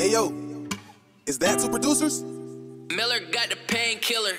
Hey yo, is that two producers? Miller got the painkiller.